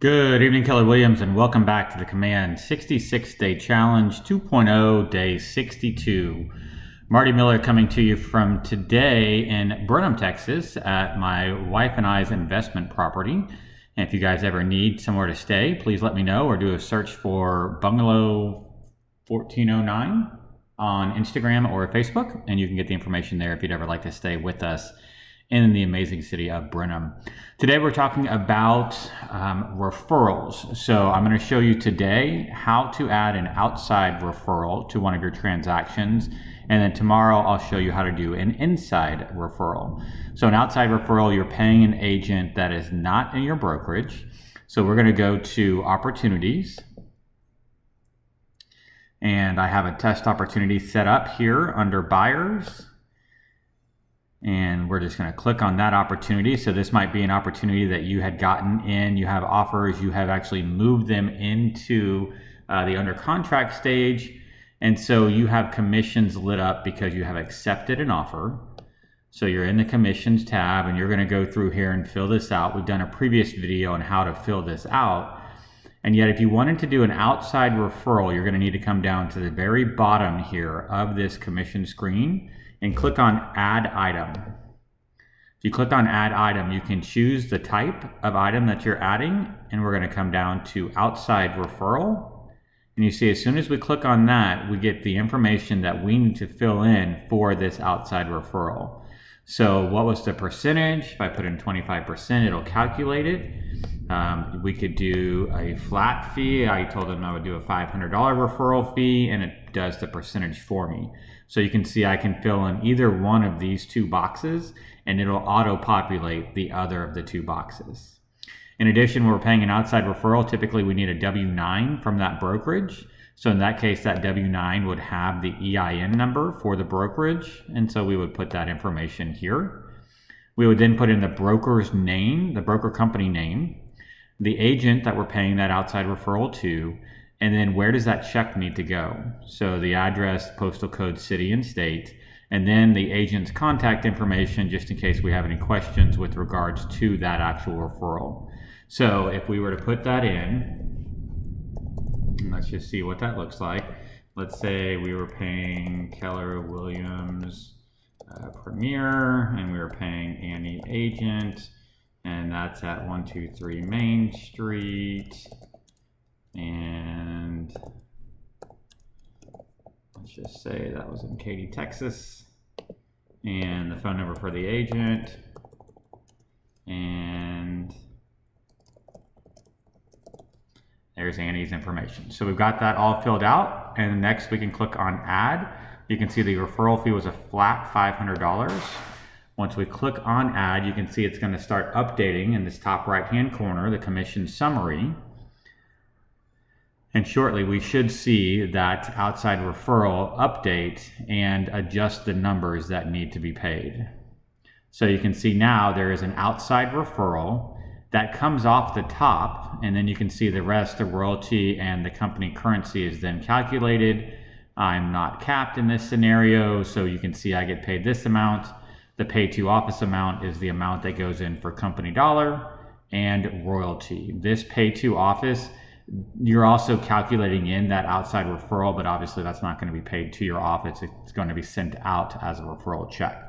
Good evening, Keller Williams, and welcome back to the Command 66 Day Challenge 2.0, Day 62. Marty Miller coming to you from today in Brenham, Texas, at my wife and I's investment property. And if you guys ever need somewhere to stay, please let me know or do a search for Bungalow 1409 on Instagram or Facebook, and you can get the information there if you'd ever like to stay with us in the amazing city of Brenham. Today we're talking about referrals. So I'm going to show you today how to add an outside referral to one of your transactions, and then tomorrow I'll show you how to do an inside referral. So an outside referral, you're paying an agent that is not in your brokerage. So we're going to go to opportunities, and I have a test opportunity set up here under buyers. And we're just going to click on that opportunity. So this might be an opportunity that you had gotten in, you have offers, you have actually moved them into the under contract stage. And so you have commissions lit up because you have accepted an offer. So you're in the commissions tab, and you're going to go through here and fill this out. We've done a previous video on how to fill this out. And yet if you wanted to do an outside referral, you're going to need to come down to the very bottom here of this commission screen and click on add item. If you click on add item, you can choose the type of item that you're adding, and we're going to come down to outside referral. And you see, as soon as we click on that, we get the information that we need to fill in for this outside referral. So what was the percentage? If I put in 25%, it'll calculate it. We could do a flat fee. I told them I would do a $500 referral fee, and it does the percentage for me. So you can see I can fill in either one of these two boxes, and it'll auto-populate the other of the two boxes. In addition, when we're paying an outside referral, typically we need a W-9 from that brokerage. So in that case, that W-9 would have the EIN number for the brokerage, and so we would put that information here. We would then put in the broker's name, the broker company name, the agent that we're paying that outside referral to, and then where does that check need to go? So the address, postal code, city, and state, and then the agent's contact information, just in case we have any questions with regards to that actual referral. So if we were to put that in, and let's just see what that looks like. Let's say we were paying Keller Williams Premier, and we were paying Annie Agent, and that's at 123 Main Street. And let's just say that was in Katy, Texas. And the phone number for the agent. And there's Annie's information. So we've got that all filled out. And next we can click on add. You can see the referral fee was a flat $500. Once we click on add, you can see it's going to start updating in this top right-hand corner, the commission summary. And shortly we should see that outside referral update and adjust the numbers that need to be paid. So you can see now there is an outside referral that comes off the top, and then you can see the rest, the royalty and the company currency is then calculated. I'm not capped in this scenario, so you can see I get paid this amount. The pay to office amount is the amount that goes in for company dollar and royalty. This pay to office, you're also calculating in that outside referral, but obviously that's not going to be paid to your office. It's going to be sent out as a referral check.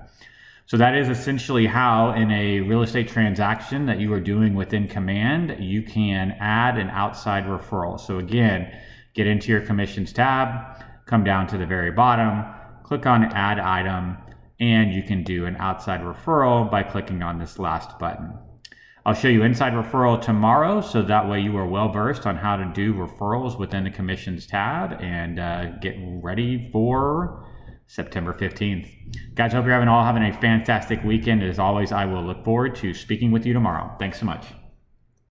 So that is essentially how, in a real estate transaction that you are doing within Command, you can add an outside referral. So again, get into your commissions tab, come down to the very bottom, click on add item, and you can do an outside referral by clicking on this last button. I'll show you inside referral tomorrow, so that way you are well versed on how to do referrals within the commissions tab, and get ready for September 15th. Guys, I hope you're all having a fantastic weekend. As always, I will look forward to speaking with you tomorrow. Thanks so much.